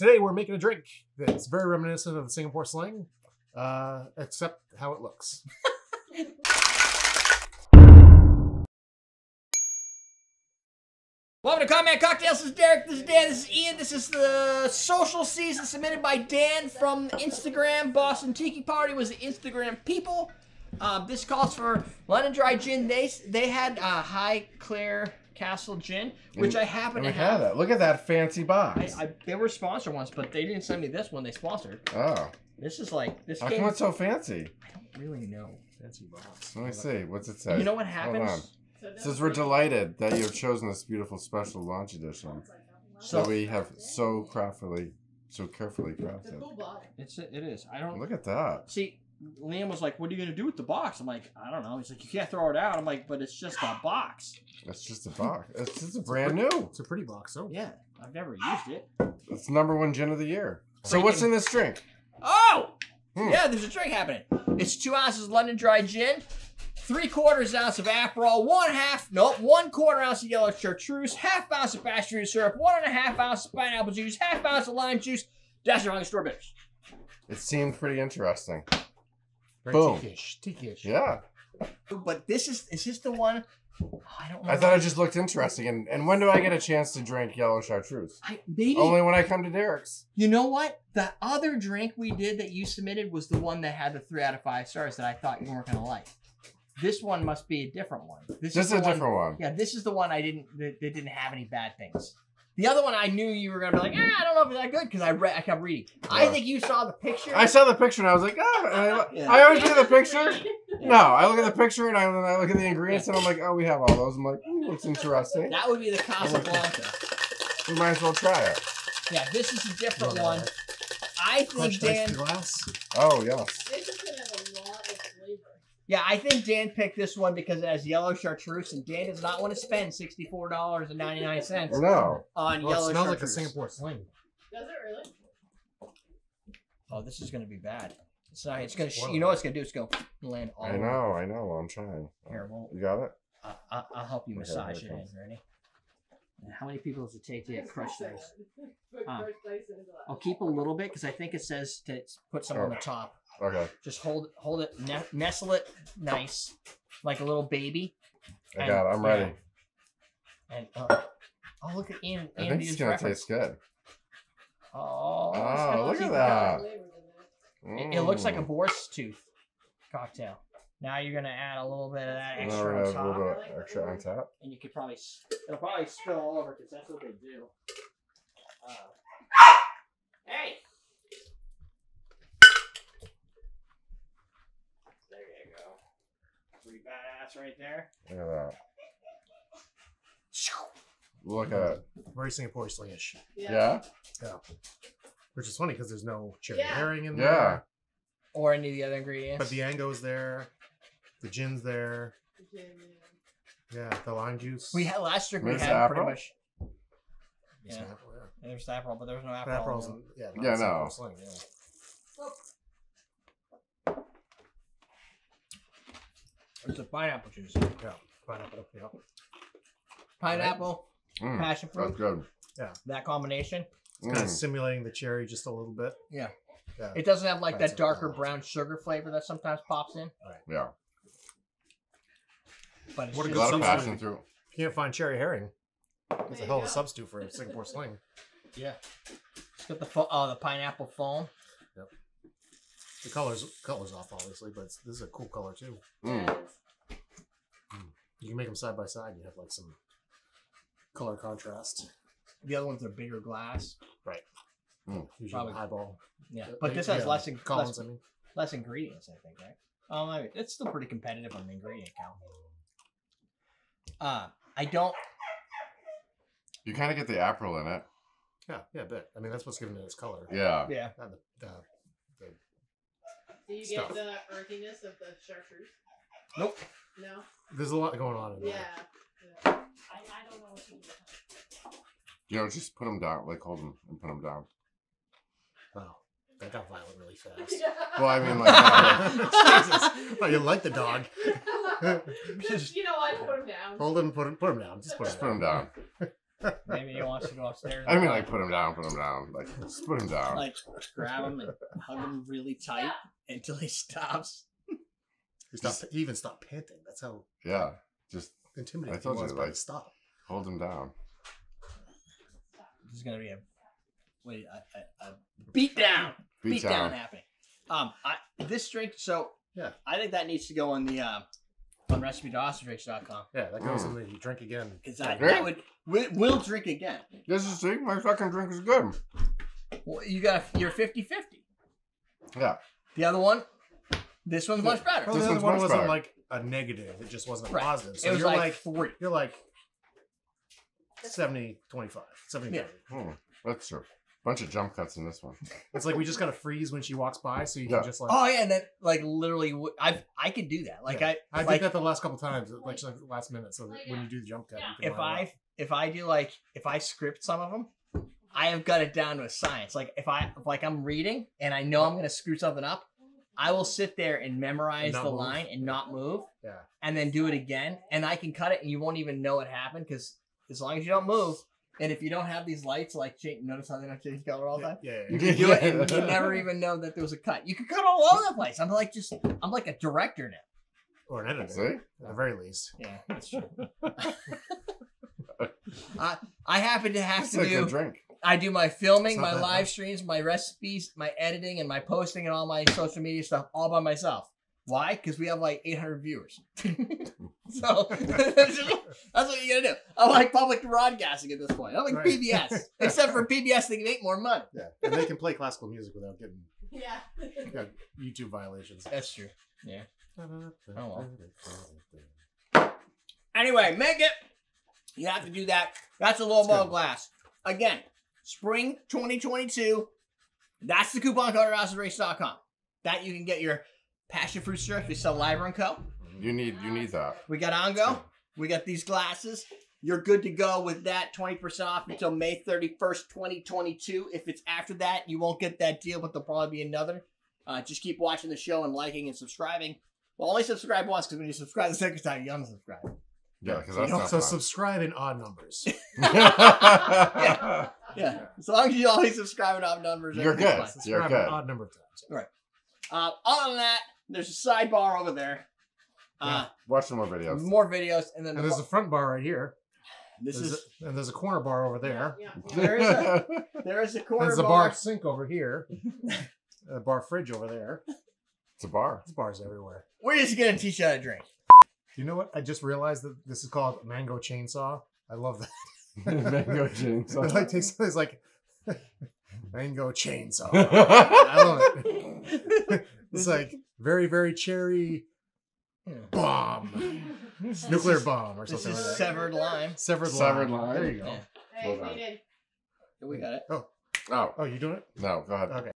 Today we're making a drink that's very reminiscent of the Singapore Sling, except how it looks. Welcome to Common Man Cocktails. This is Derek, this is Dan, this is Ian, this is the Social Season submitted by Dan from Instagram. Boston Tiki Party was the Instagram people. This calls for London Dry Gin. They had High Clear Castle Gin, which I happen to have. That. Look at that fancy box. They were sponsored once, but they didn't send me this one. They sponsored. Oh. This is like... This How come it's so fancy? I don't really know. Fancy box. Let me see. What's it say? You know what happens? It says, we're delighted that you have chosen this beautiful special launch edition that we have so carefully crafted. It is. I don't... Look at that. See, Liam was like, what are you going to do with the box? I'm like, I don't know. He's like, you can't throw it out. I'm like, but it's just a box. It's just a box. It's just a brand new. It's a pretty box, though. Yeah. I've never used it. It's #1 gin of the year. So what's in this drink? Oh! Yeah, there's a drink happening. It's 2 ounces of London Dry Gin, 3/4 ounce of Aperol, 1/4 ounce of Yellow Chartreuse, 1/2 ounce of Passion Fruit Syrup, 1.5 ounce of pineapple juice, 1/2 ounce of lime juice, dash of Angostura bitters. It seemed pretty interesting. Very Boom. Tiki-ish. Yeah. But this is this the one? Oh, I don't know. I thought it just looked interesting. And when do I get a chance to drink Yellow Chartreuse? Maybe. Only when I come to Derek's. You know what? The other drink we did that you submitted was the one that had the 3 out of 5 stars that I thought you weren't going to like. This one must be a different one. This is a different one. Yeah, this is the one that didn't have any bad things. The other one I knew you were going to be like, I don't know if it's that good, because I kept reading. Yeah. I think you saw the picture. I saw the picture and I was like, I always look at the picture. Yeah. No, I look at the picture and I look at the ingredients and I'm like, oh, we have all those. I'm like, looks interesting. That would be the Casablanca. We might as well try it. Yeah, this is a different one. I think Dan... Oh, yes. This is going to have a lot of flavor. Yeah, I think Dan picked this one because it has Yellow Chartreuse, and Dan does not want to spend $64.99 on Yellow Chartreuse. It smells like a Singapore Sling. Does it really? Oh, this is going to be bad. Sorry, it's going to. You know what it's going to do? It's going to land all. I know. Well, I'm trying. Here, well, you got it. I'll help you massage it in. Ready? How many people does it take to crush those? I'll keep a little bit because I think it says to put some on the top. Okay. Just hold it, nestle it nice, like a little baby. I got it. I'm ready. And oh, look at Ian. I think it's gonna taste good. Oh, look at that! It looks like a Boar's Tooth cocktail. Now you're gonna add a little bit of that extra on top. A little bit extra on top. And you could probably it'll probably spill all over because that's what they do. Hey. Pretty badass right there. Look at that. Look at it. Very Singapore Sling-ish. Yeah. Which is funny because there's no cherry heering in there. Yeah. Or any of the other ingredients. But the ango's there. The gin's there. Yeah, the lime juice. We had last drink. We had pretty much. Yeah. Apple, yeah. There's the Aperol, but there was no Aperol. Yeah, no. Sling, yeah. Oh. It's a pineapple juice. Yeah, pineapple. Yeah. Pineapple, passion fruit. That's good. Yeah. That combination. It's kind of simulating the cherry just a little bit. Yeah. It doesn't have like that darker brown sugar flavor that sometimes pops in. Right. Yeah. But it's a lot of passion fruit. You can't find cherry heering. It's a hell of a substitute for a Singapore Sling. Yeah. It's got the pineapple foam. The color's off, obviously, but this is a cool color, too. You can make them side by side. You have, like, some color contrast. The other ones are bigger glass. Right. Probably highball. Yeah, but this has less ingredients, I think, right? I mean, it's still pretty competitive on the ingredient count. I don't... You kind of get the Aperol in it. Yeah, a bit. I mean, that's what's giving it its color. Yeah. Not the Do you get the earthiness of the chartreuse? Nope. No? There's a lot going on in there. Yeah. I don't know what to do. Just put them down. Like, hold them and put them down. Wow. That got violent really fast. Yeah. Well, I mean, like... Jesus. Oh, you like the dog. Just, I put them down. Hold them, put them down. Just put them down. Maybe he wants to go upstairs. I mean, like, put him down. Like, just put him down. Like, grab him and hug him really tight until he stops. He even stopped panting. That's how. Yeah. Just intimidating. I told you, like, stop. Hold him down. There's going to be a beat down. Beat down happening. This drink, so yeah, I think that needs to go on the on RecipeToOsterFix.com. Yeah, that goes in the drink again. Because we'll drink again. This is see, my fucking drink is good. Well, you're 50/50. Yeah. The other one, this one's much better. Well, the other one wasn't better. Like a negative; it just wasn't a positive. So it was like 40. You're like 70-25, 70. Yeah. That's true. Bunch of jump cuts in this one. It's like we just gotta freeze when she walks by, so you can just like. Oh yeah, and then like literally, I could do that. Like I did that the last couple times, like just, like last minute. So that when you do the jump cut, you can if I script some of them, I have got it down to a science. Like if I'm reading and I know I'm gonna screw something up, I will sit there and memorize the line and not move. Yeah. And then do it again, and I can cut it, and you won't even know it happened because as long as you don't move. And if you don't have these lights, like notice how they don't change color all the time? Yeah, yeah. You can do it and you never even know that there was a cut. You can cut all over the place. I'm like a director now. Or an editor. See? At the very least. Yeah, that's true. I happen to have to do... I do my filming, my live streams, my recipes, my editing, and my posting, and all my social media stuff all by myself. Why? Because we have like 800 viewers. So that's what you gotta do. I'm like public broadcasting at this point. I'm like PBS, except for PBS, they can make more money. Yeah, and they can play classical music without getting YouTube violations. That's true. Yeah. Oh well. Anyway, make it. You have to do that. That's a lowball glass. Again, spring 2022. That's the coupon code at OsterFix.com. That you can get your Passion Fruit Syrup. We sell Liber and Co. You need that. We got Ango. We got these glasses. You're good to go with that. 20% off until May 31st, 2022. If it's after that, you won't get that deal, but there'll probably be another. Just keep watching the show and liking and subscribing. Well, only subscribe once, because when you subscribe the second time, you unsubscribe. Yeah, because that's not fun. So subscribe in odd numbers. Yeah. As long as you always subscribe in odd numbers, you're good. Subscribe in odd number of times. All right. Other than that, there's a sidebar over there. Watch some more videos. And then there's a front bar right here. And there's a corner bar over there. Yeah. There is a corner bar. There's a bar sink over here. A bar fridge over there. It's a bar. There's bars everywhere. We're just gonna teach you how to drink. You know what? I just realized that this is called Mango Chainsaw. I love that. Mango Chainsaw. It like takes it's like Mango Chainsaw. I love it. It's like very, very cherry. Bomb. Nuclear bomb or something. This is like severed lime. Severed lime. There you go. Yeah. Hey, we got it. Oh. Oh, you doing it? No, go ahead. Okay.